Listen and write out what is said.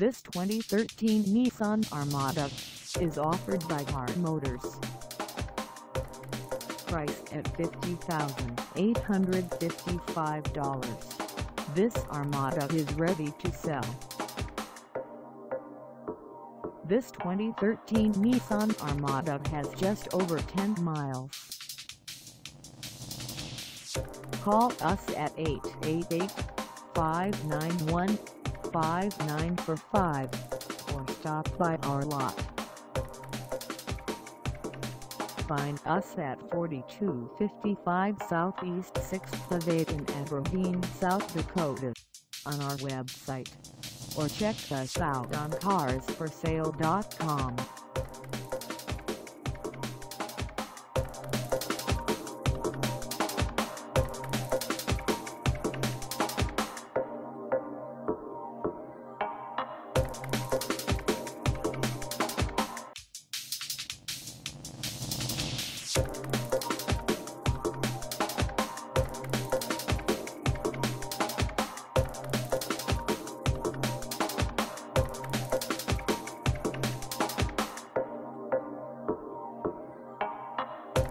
This 2013 Nissan Armada is offered by HARR Motors. Priced at $50,855, this Armada is ready to sell. This 2013 Nissan Armada has just over 10 miles. Call us at 888-591-5945 or stop by our lot. Find us at 4255 Southeast 6th Ave in Aberdeen, South Dakota, on our website, or check us out on carsforsale.com.